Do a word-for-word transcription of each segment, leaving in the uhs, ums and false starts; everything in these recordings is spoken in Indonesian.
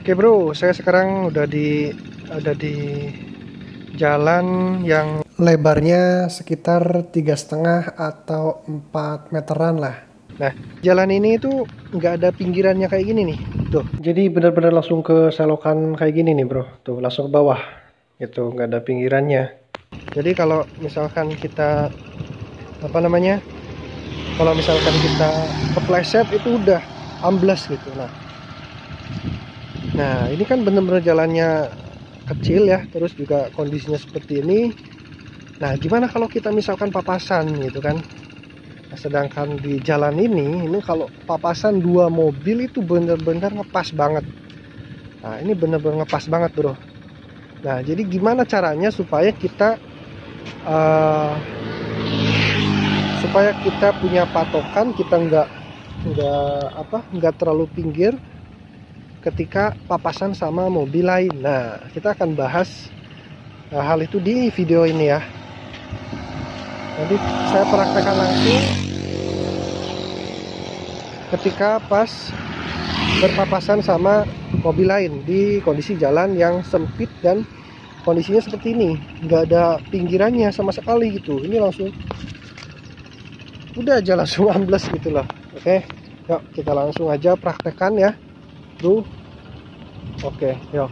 Oke bro, saya sekarang udah di ada di jalan yang lebarnya sekitar tiga setengah atau empat meteran lah. Nah, jalan ini itu nggak ada pinggirannya kayak gini nih, tuh. Jadi benar-benar langsung ke selokan kayak gini nih bro, tuh langsung ke bawah, itu nggak ada pinggirannya. Jadi kalau misalkan kita apa namanya, kalau misalkan kita kepleset itu udah amblas gitu. Nah, nah ini kan benar-benar jalannya kecil ya, terus juga kondisinya seperti ini. Nah, gimana kalau kita misalkan papasan gitu kan? Nah, sedangkan di jalan ini, ini kalau papasan dua mobil itu bener-bener ngepas banget. Nah, ini bener-bener ngepas banget bro. Nah, jadi gimana caranya supaya kita uh, supaya kita punya patokan, kita nggak nggak apa nggak terlalu pinggir ketika papasan sama mobil lain. Nah, kita akan bahas uh, hal itu di video ini ya. Jadi saya praktekkan langsung ketika pas berpapasan sama mobil lain di kondisi jalan yang sempit dan kondisinya seperti ini, nggak ada pinggirannya sama sekali gitu. Ini langsung udah aja langsung ambles gitu loh. Oke, yuk kita langsung aja praktekkan ya bro. Oke, yuk.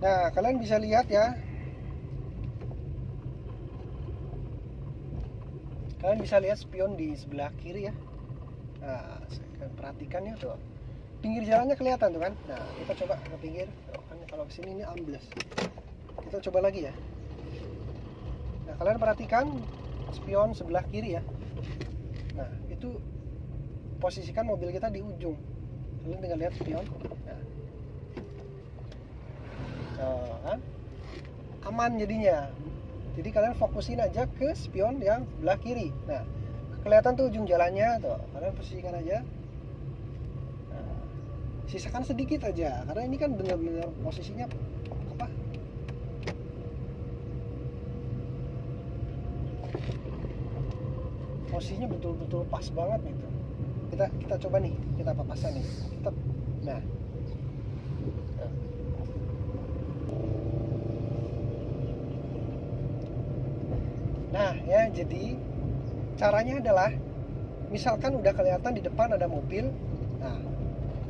Nah, kalian bisa lihat ya. Kalian bisa lihat spion di sebelah kiri ya. Nah, kalian perhatikan ya tuh. Pinggir jalannya kelihatan tuh kan. Nah, kita coba ke pinggir. Tuh, kan kalau ke sini ini ambles. Kita coba lagi ya. Nah, kalian perhatikan spion sebelah kiri ya. Nah, itu posisikan mobil kita di ujung. Kalian tinggal lihat spion. Nah, kan aman jadinya. Jadi kalian fokusin aja ke spion yang sebelah kiri. Nah, kelihatan tuh ujung jalannya tuh. Kalian posisikan aja. Nah, sisakan sedikit aja karena ini kan benar-benar posisinya apa? Posisinya betul-betul pas banget gitu. Kita kita coba nih, kita papasan nih. Kita, nah. Nah ya, jadi caranya adalah misalkan udah kelihatan di depan ada mobil, nah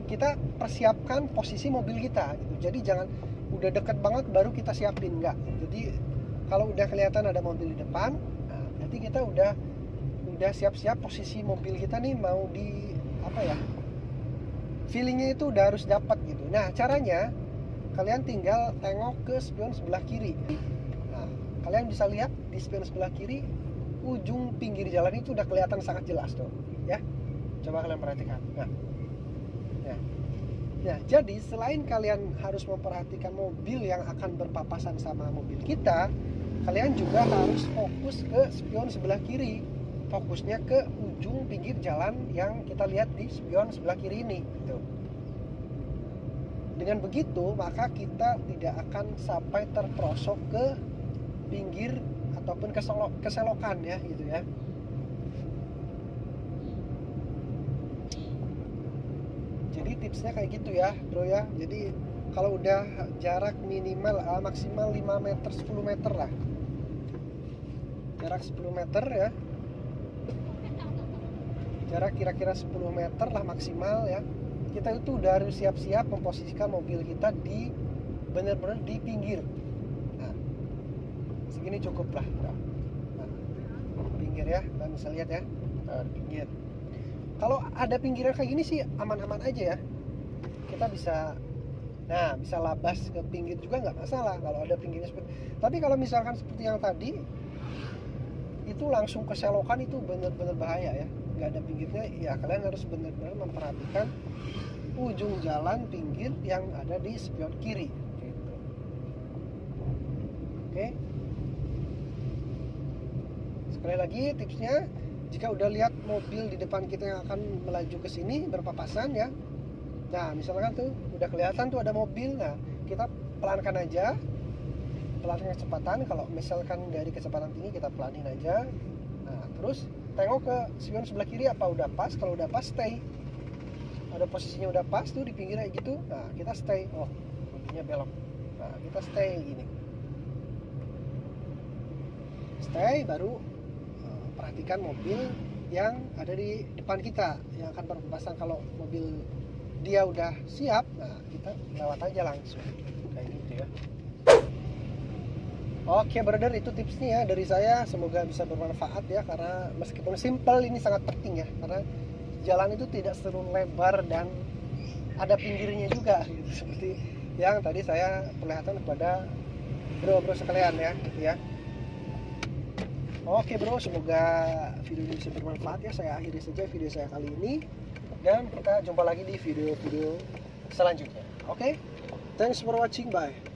kita persiapkan posisi mobil kita gitu. Jadi jangan udah deket banget baru kita siapin, enggak. Jadi kalau udah kelihatan ada mobil di depan, nah, berarti kita udah udah siap-siap posisi mobil kita nih mau di apa ya, feelingnya itu udah harus dapat gitu. Nah, caranya kalian tinggal tengok ke spion sebelah kiri. Nah, kalian bisa lihat di spion sebelah kiri, ujung pinggir jalan itu udah kelihatan sangat jelas tuh ya. Coba kalian perhatikan. Nah, ya. Nah, jadi selain kalian harus memperhatikan mobil yang akan berpapasan sama mobil kita, kalian juga harus fokus ke spion sebelah kiri. Fokusnya ke ujung pinggir jalan yang kita lihat di spion sebelah kiri ini gitu. Dengan begitu maka kita tidak akan sampai terperosok ke pinggir ataupun keselokan ya gitu ya. Jadi tipsnya kayak gitu ya bro ya. Jadi kalau udah jarak minimal ah, maksimal lima meter sepuluh meter lah, jarak sepuluh meter ya, jarak kira-kira sepuluh meter lah maksimal ya, kita itu udah harus siap-siap memposisikan mobil kita di bener-bener di pinggir. Segini cukup lah. Nah, pinggir ya, kalian bisa lihat ya, pinggir. Kalau ada pinggiran kayak gini sih aman-aman aja ya. Kita bisa, nah bisa labas ke pinggir juga nggak masalah kalau ada pinggirnya seperti. Tapi kalau misalkan seperti yang tadi, itu langsung ke selokan itu bener-bener bahaya ya. Nggak ada pinggirnya, ya kalian harus bener-bener memperhatikan ujung jalan pinggir yang ada di spion kiri. Gitu. Oke. Okay. Sekali lagi tipsnya, jika udah lihat mobil di depan kita yang akan melaju ke sini berpapasan ya. Nah, misalkan tuh udah kelihatan tuh ada mobil. Nah, kita pelankan aja. Pelankan kecepatan, kalau misalkan dari kecepatan tinggi kita pelanin aja. Nah, terus tengok ke spion sebelah kiri apa udah pas. Kalau udah pas stay. Ada posisinya udah pas tuh di pinggirnya gitu. Nah, kita stay. Oh, mobilnya belok. Nah, kita stay gini. Stay baru perhatikan mobil yang ada di depan kita yang akan berpapasan. Kalau mobil dia udah siap, nah kita lewat aja langsung kayak gitu ya. Oke brother, itu tipsnya ya dari saya, semoga bisa bermanfaat ya, karena meskipun simple ini sangat penting ya, karena jalan itu tidak selalu lebar dan ada pinggirnya juga gitu, seperti yang tadi saya perlihatkan kepada bro-bro sekalian ya gitu ya. Oke bro, semoga video ini bisa bermanfaat ya. Saya akhiri saja video saya kali ini. Dan kita jumpa lagi di video-video selanjutnya. Oke, thanks for watching, bye.